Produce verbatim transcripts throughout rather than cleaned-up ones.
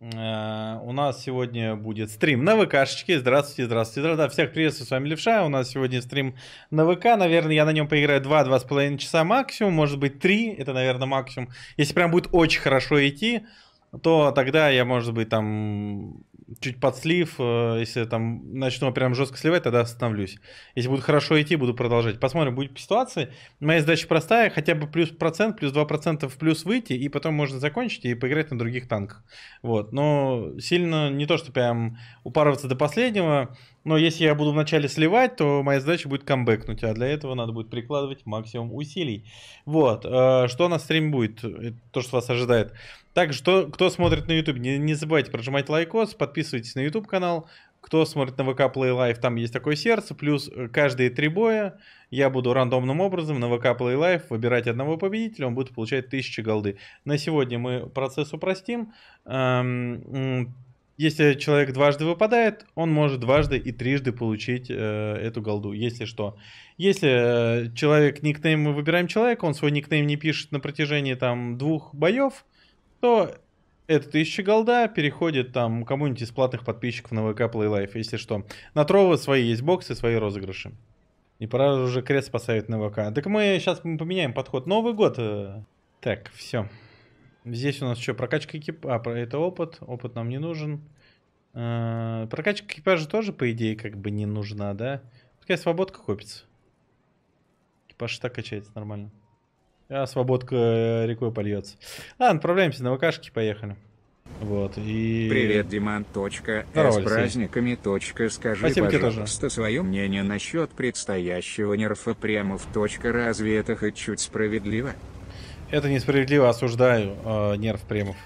У нас сегодня будет стрим на ВКшечке. Здравствуйте, здравствуйте, здравствуйте. Всех приветствую, с вами Левша. У нас сегодня стрим на ВК. Наверное, я на нем поиграю два-два с половиной часа максимум. Может быть, три. Это, наверное, максимум. Если прям будет очень хорошо идти, то тогда я, может быть, там чуть подслив. Если там начну прям жестко сливать, тогда остановлюсь. Если будет хорошо идти, буду продолжать. Посмотрим, будет по ситуации. Моя задача простая. Хотя бы плюс процент, плюс два процента в плюс выйти. И потом можно закончить и поиграть на других танках. Вот. Но сильно не то, что прям упарываться до последнего. Но если я буду вначале сливать, то моя задача будет камбэкнуть. А для этого надо будет прикладывать максимум усилий. Вот. Что на стриме будет? Это то, что вас ожидает. Также, кто смотрит на YouTube, не, не забывайте прожимать лайкос, подписывайтесь на YouTube канал. Кто смотрит на вэ ка Play Life, там есть такое сердце. Плюс каждые три боя я буду рандомным образом на вэ ка Play Life выбирать одного победителя, он будет получать тысячи голды. На сегодня мы процесс упростим. Если человек дважды выпадает, он может дважды и трижды получить э, эту голду, если что. Если э, человек никнейм, мы выбираем человека, он свой никнейм не пишет на протяжении там двух боев, то эта тысяча голда переходит там кому-нибудь из платных подписчиков на вэ ка Play Life, если что. На Trovo свои есть боксы, свои розыгрыши. И пора уже крест поставить на вэ ка. Так мы сейчас поменяем подход. Новый год. Так, все. Здесь у нас что, прокачка экипажа, а, это опыт, опыт нам не нужен. Э-э, прокачка экипажа тоже, по идее, как бы не нужна, да? Пускай свободка копится. Экипаж так качается нормально. А свободка рекой польется. Ладно, отправляемся на ВКшки, поехали. Вот, и... Привет, Диман. Точка. Здорово, с праздниками. Точка. Скажи, спасибо, пожалуйста, свое мнение насчет предстоящего нерфа прямо в точка. Разве это хоть чуть справедливо? Это несправедливо, осуждаю э, нерв премов.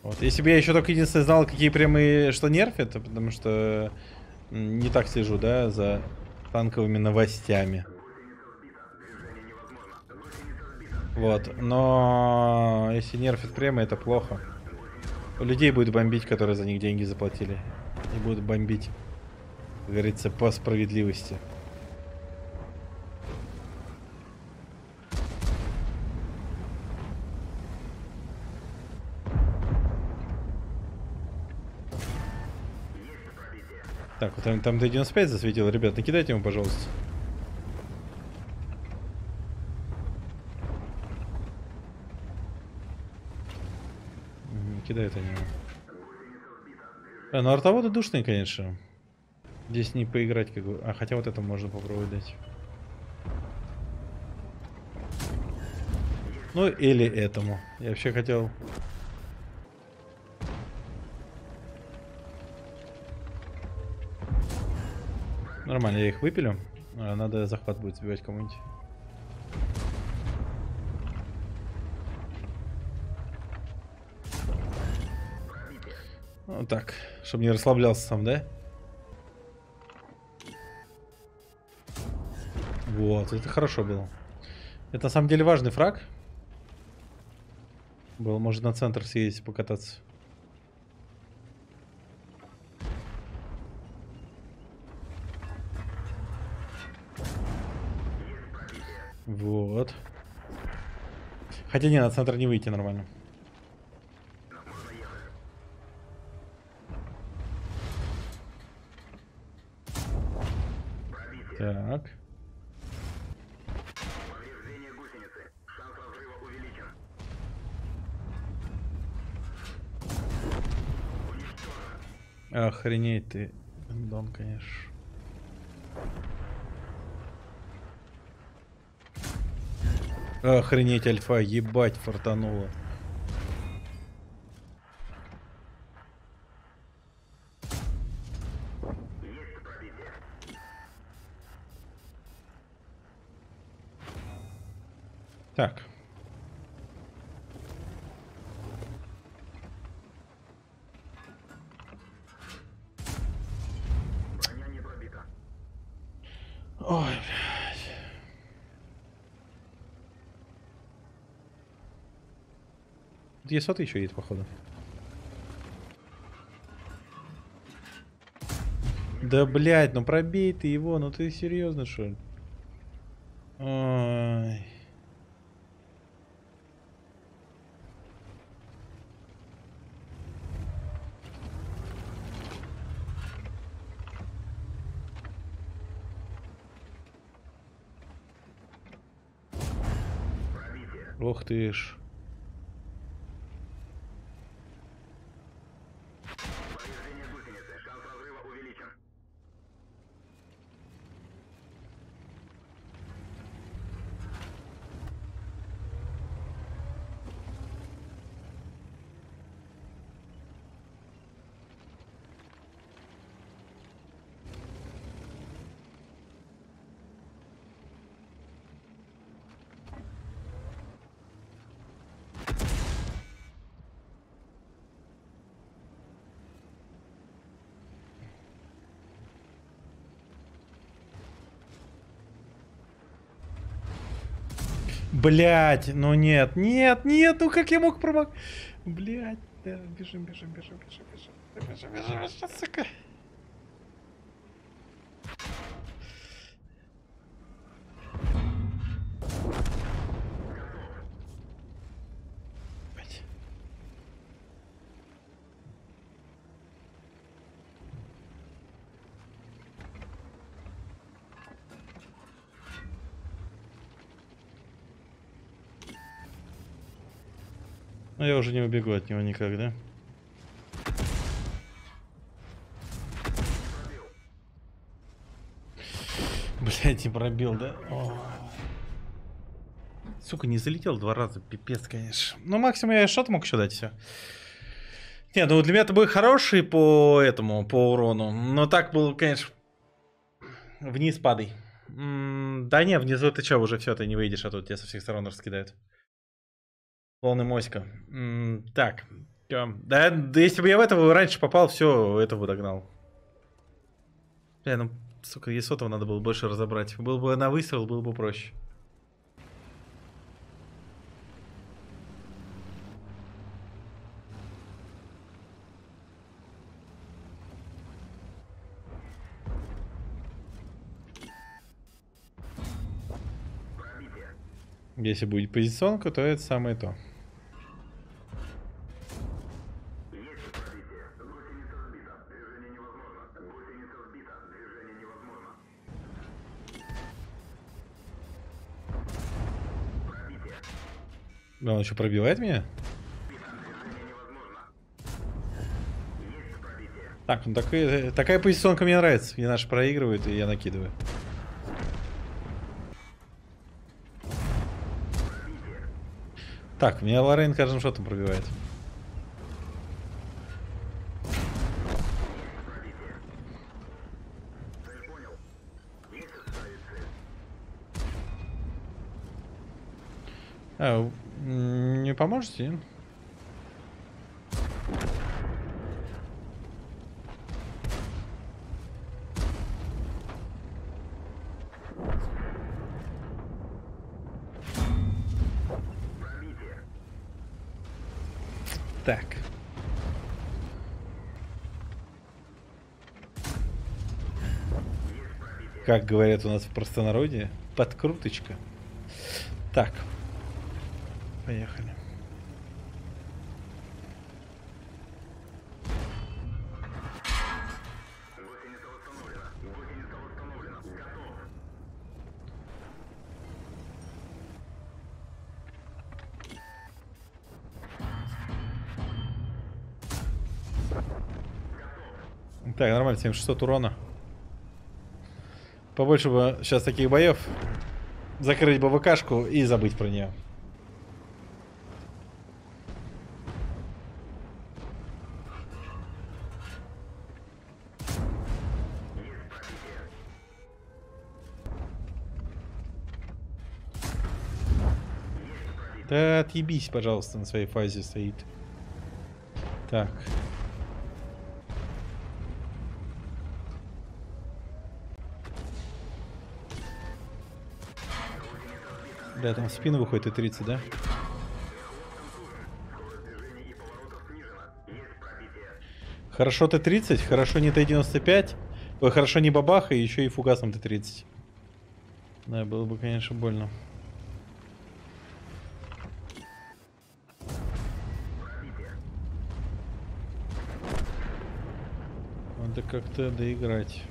Вот. Если бы я еще только единственное знал, какие премы, что нерфят, потому что не так слежу, да, за танковыми новостями. Вот, но если нерфят премы, это плохо. Людей будет бомбить, которые за них деньги заплатили. И будут бомбить, как говорится, по справедливости. Так, вот там, там Т девяносто пять засветил. Ребят, накидайте ему, пожалуйста. Кидают они. А, ну артоводы душные, конечно. Здесь не поиграть как бы. А, хотя вот это можно попробовать дать. Ну, или этому. Я вообще хотел... Нормально, я их выпилю. Надо захват будет сбивать кому-нибудь. Вот так, чтобы не расслаблялся сам, да? Вот, это хорошо было. Это на самом деле важный фраг. Было, может, на центр съездить, покататься. Вот. Хотя не, на центр не выйти нормально. Так. Охренеть ты, дом, конечно. Охренеть, альфа, ебать, фартануло. Так. Ой, Е сто еще едет, походу. Да, блядь, ну пробей ты его, ну ты серьезно, что ли? Ой. Ох ты ж. Блять, ну нет, нет, нет, ну как я мог промок... Блять, да, бежим, бежим, бежим, бежим, бежим, бежим, бежим, бежим, сука. Но я уже не убегу от него никогда. Блять, и пробил, да? О. Сука, не залетел два раза, пипец, конечно. Ну, максимум я шот мог еще дать, все. Не, ну для меня это был хороший по этому, по урону. Но так был, конечно, вниз падай. М-м, да не, внизу ты че, уже все, ты не выйдешь, а тут тебя со всех сторон раскидают. Полный моська. М -м так. Да, да, если бы я в этого раньше попал, все, этого догнал. Бля, ну, сука, Е сто надо было больше разобрать. Был бы на выстрел, было бы проще. Если будет позиционка, то это самое то. Да, он еще пробивает меня? Так, ну такая, такая позиционка мне нравится. Мне наши проигрывают, и я накидываю. Так, меня Ларейн каждым шотом пробивает. А, не поможете? Так. Как говорят у нас в простонародье, подкруточка. Так. Поехали. Так, нормально, семь тысяч шестьсот урона. Побольше бы сейчас таких боев. Закрыть бы ВКшку и забыть про нее. Да отъебись, пожалуйста, на своей фазе стоит. Так. Да, там в спину выходит Т тридцать, да? Хорошо Т тридцать, хорошо не Т девяносто пять, хорошо не бабаха, и еще и фугасом Т тридцать. Да, было бы, конечно, больно. Надо как-то доиграть.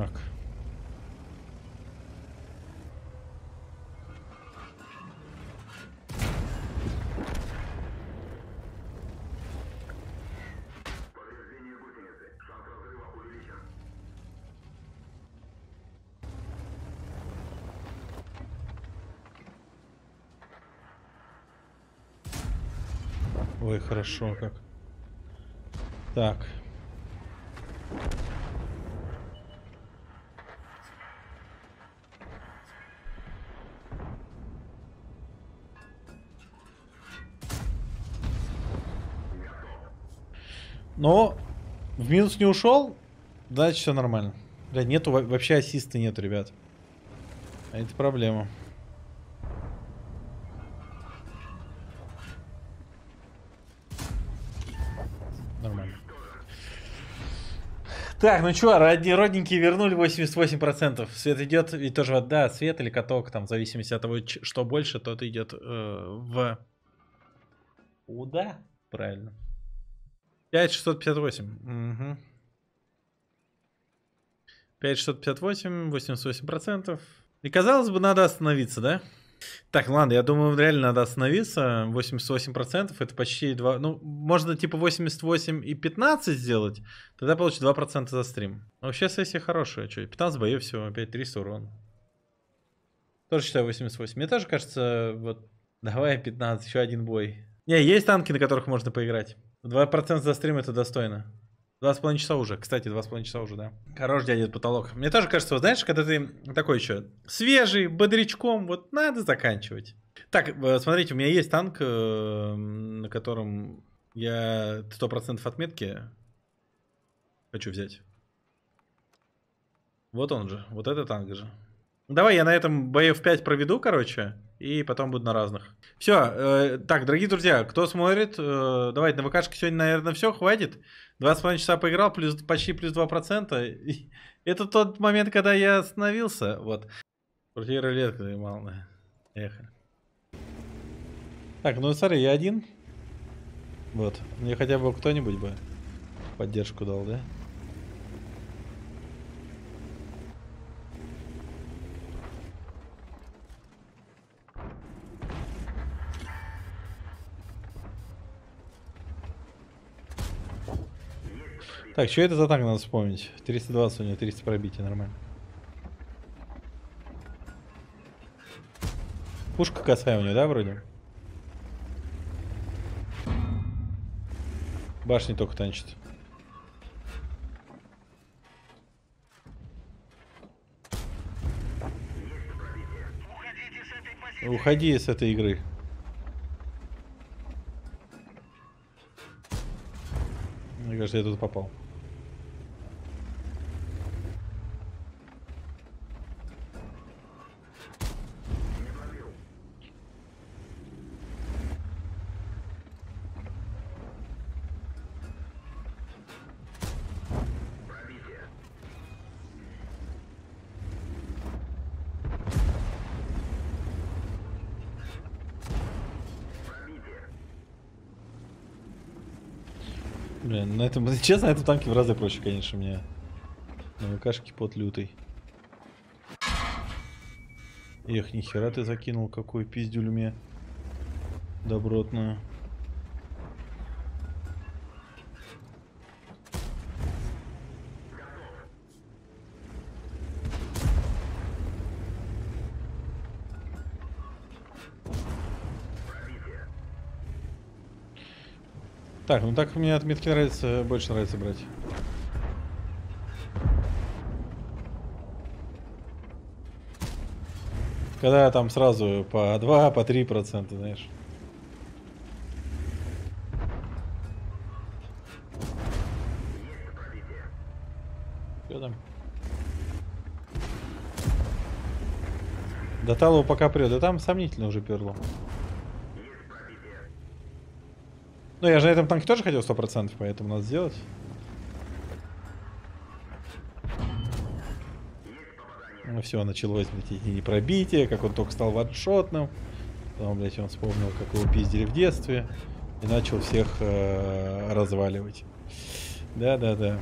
Так. Ой, хорошо как. Так. Но в минус не ушел, дальше все нормально. Блядь, нету вообще ассиста, нет, ребят. А это проблема. Так, ну чё, родненькие вернули восемьдесят восемь процентов. Свет идет, и тоже вот, да, свет или каток, там, в зависимости от того, что больше, тот идет э, в... Куда? Правильно. пять тысяч шестьсот пятьдесят восемь. Угу. пять тысяч шестьсот пятьдесят восемь, восемьдесят восемь процентов. И казалось бы, надо остановиться, да? Так, ладно, я думаю, реально надо остановиться. восемьдесят восемь процентов это почти два... Ну, можно типа восемьдесят восемь и пятнадцать сделать, тогда получит два процента за стрим. Но вообще сессия хорошая, что, пятнадцать боев всего, опять триста урона. Тоже считаю восемьдесят восемь. Мне тоже кажется, вот, давай пятнадцать, еще один бой. Не, есть танки, на которых можно поиграть. два процента за стрим это достойно. два с половиной часа уже, кстати, два с половиной часа уже, да. Хорош, дядя, потолок. Мне тоже кажется, вот, знаешь, когда ты такой еще свежий, бодрячком, вот надо заканчивать. Так, смотрите, у меня есть танк, на котором я сто процентов отметки хочу взять. Вот он же, вот этот танк же. Давай я на этом бэ эф пять проведу, короче, и потом буду на разных. Все, э, так, дорогие друзья, кто смотрит, э, давайте на ВКшке сегодня, наверное, все, хватит. два с половиной часа поиграл, плюс, почти плюс два процента. Это тот момент, когда я остановился, вот. Крутые рулетки занимал, да. Эхо. Так, ну смотри, я один. Вот, мне хотя бы кто-нибудь бы поддержку дал, да? Так, что это за танк, надо вспомнить? триста двадцать у него, триста пробитий, нормально. Пушка косая у него, да, вроде? Башни только танчит. Уходи с этой игры. Мне кажется, я тут попал. Блин, на этом, честно, на этом танке в разы проще, конечно, мне. На ВКшке под лютый. Эх, нихера ты закинул, какую пиздюлю мне добротную. Так, ну так мне отметки нравится, больше нравится брать. Когда там сразу по два, по три процента, знаешь. Что там? До талого пока прет, да там сомнительно уже перло. Ну, я же на этом танке тоже хотел сто процентов, поэтому надо сделать. Ну все, началось, блядь, и пробитие, как он только стал ваншотным. Потом, блядь, он вспомнил, как его пиздили в детстве. И начал всех э-э, разваливать. Да-да-да.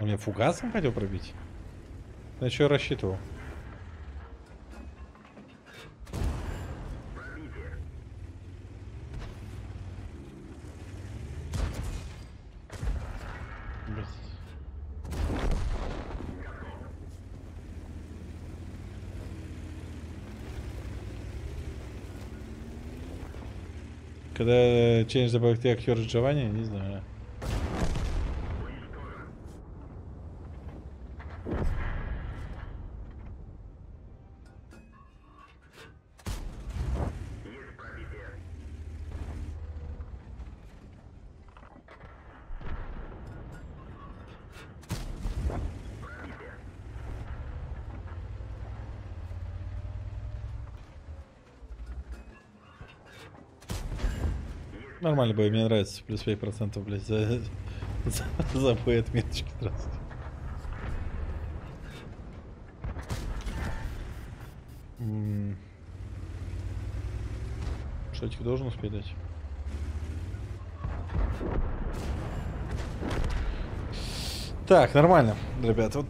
Он меня фугасом хотел пробить? На что я рассчитывал? Когда челлендж добавит актер Джованни, не знаю. Нормально бы, мне нравится, плюс пять процентов, блядь, за, за, за бой отметочки, здравствуйте. Шотик должен успеть дать. Так, нормально, ребят. Вот,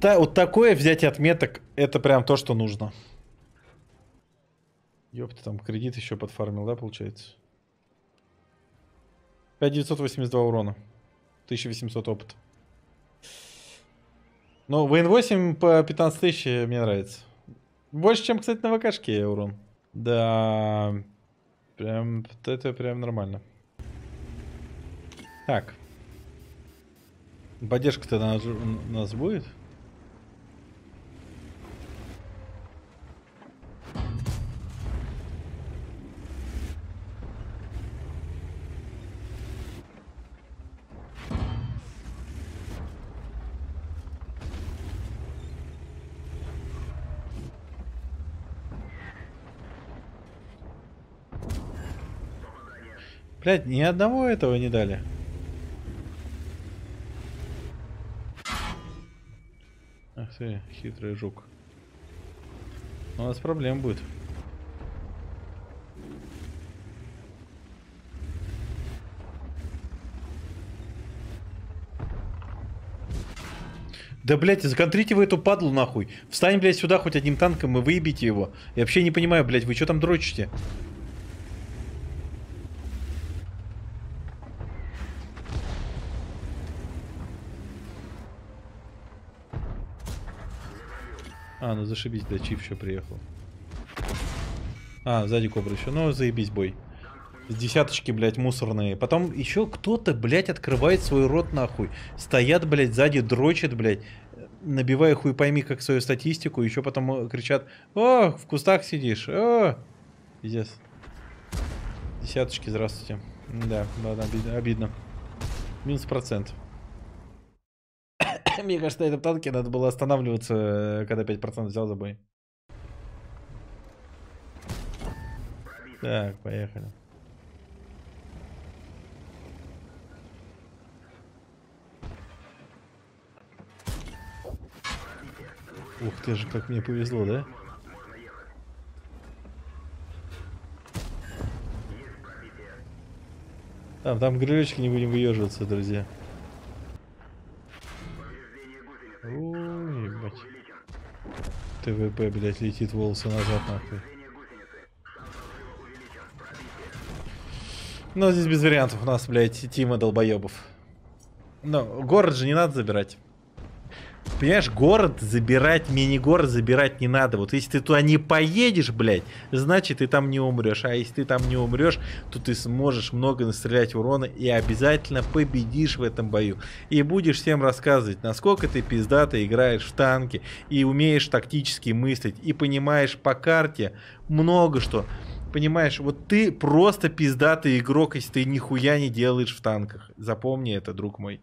та, вот такое взятие отметок, это прям то, что нужно. Ёпта, там кредит еще подфармил, да, получается? пять тысяч девятьсот восемьдесят два урона, тысяча восемьсот опыта. Но Вин восемь по пятнадцать тысяч мне нравится. Больше, чем, кстати, на ВКшке урон. Да, прям, это прям нормально. Так. Поддержка-то на, у нас будет? Блять, ни одного этого не дали. Ах ты, хитрый жук. У нас проблем будет. Да, блять, законтрите вы эту падлу нахуй. Встань, блять, сюда хоть одним танком и выебите его. Я вообще не понимаю, блять, вы что там дрочите? А, ну зашибись, да, Чип еще приехал. А, сзади кобра еще. Ну, заебись бой. С десяточки, блядь, мусорные. Потом еще кто-то, блядь, открывает свой рот нахуй. Стоят, блядь, сзади дрочат, блядь. Набивая хуй пойми как свою статистику. Еще потом кричат: «О, в кустах сидишь! О!» Пиздец. Десяточки, здравствуйте. Да, ладно, обидно. обидно. Минус процент. Мне кажется, на этом танке надо было останавливаться, когда пять процентов взял за бой. Так, поехали. Ух ты же, как мне повезло, да? Там, там грилечки, не будем выеживаться, друзья. ТВП, блядь, летит волосы назад, нахуй. Но здесь без вариантов у нас, блядь, тима долбоебов. Но город же не надо забирать. Понимаешь, город забирать, мини-город забирать не надо. Вот если ты туда не поедешь, блядь, значит ты там не умрешь. А если ты там не умрешь, то ты сможешь много настрелять урона и обязательно победишь в этом бою. И будешь всем рассказывать, насколько ты пиздато играешь в танки и умеешь тактически мыслить. И понимаешь по карте много что. Понимаешь, вот ты просто пиздатый игрок, если ты нихуя не делаешь в танках. Запомни это, друг мой.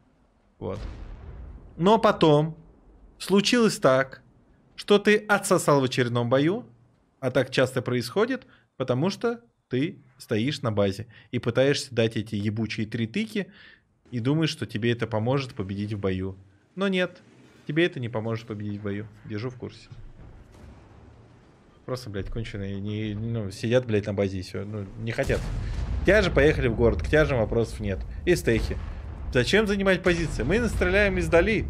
Вот. Но потом... случилось так, что ты отсосал в очередном бою, а так часто происходит, потому что ты стоишь на базе и пытаешься дать эти ебучие три тыки и думаешь, что тебе это поможет победить в бою. Но нет, тебе это не поможет победить в бою. Держу в курсе. Просто, блядь, конченые не, ну, сидят, блядь, на базе и все. Ну, не хотят. К тяже поехали в город, к тяжам вопросов нет. И стейхи. Зачем занимать позиции? Мы настреляем издали.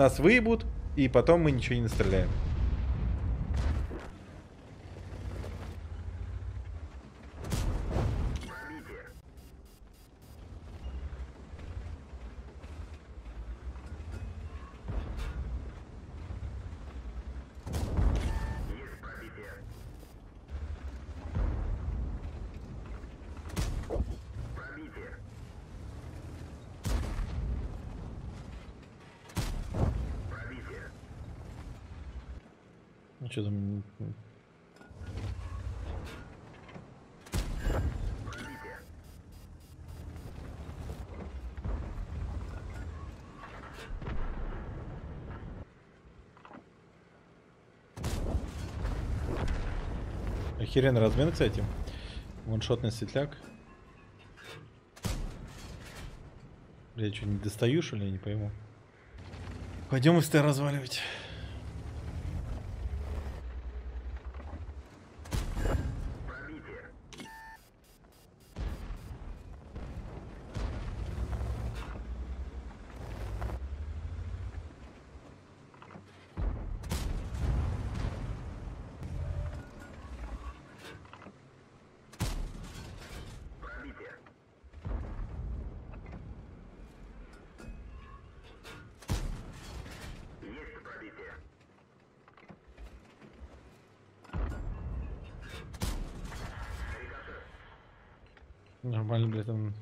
Нас выебут, и потом мы ничего не настреляем. Что там? Охеренный размен, кстати. Ваншотный светляк. Я что, не достаю, что ли? Я не пойму. Пойдем из Т разваливать. Нормально, блядь, там.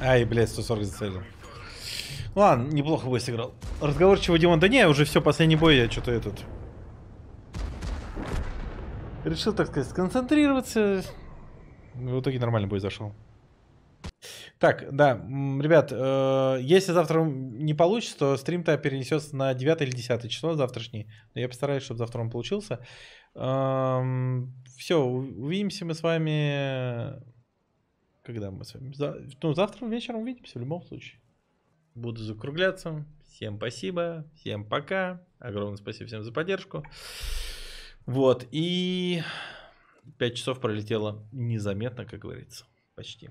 Ай, блядь, сто сорок зацелил. Ладно, неплохо бой сыграл. Разговорчивый Диман. Да не, уже все, последний бой, я что-то этот. Решил, так сказать, сконцентрироваться. В итоге нормальный бой зашел. Так, да, ребят, э, если завтра не получится, то стрим-то перенесется на девятое или десятое число завтрашний. Но я постараюсь, чтобы завтра он получился. Э, все, увидимся мы с вами... Когда мы с вами... Ну, завтра вечером увидимся в любом случае. Буду закругляться. Всем спасибо. Всем пока. Огромное спасибо всем за поддержку. Вот. И пять часов пролетело незаметно, как говорится. Почти.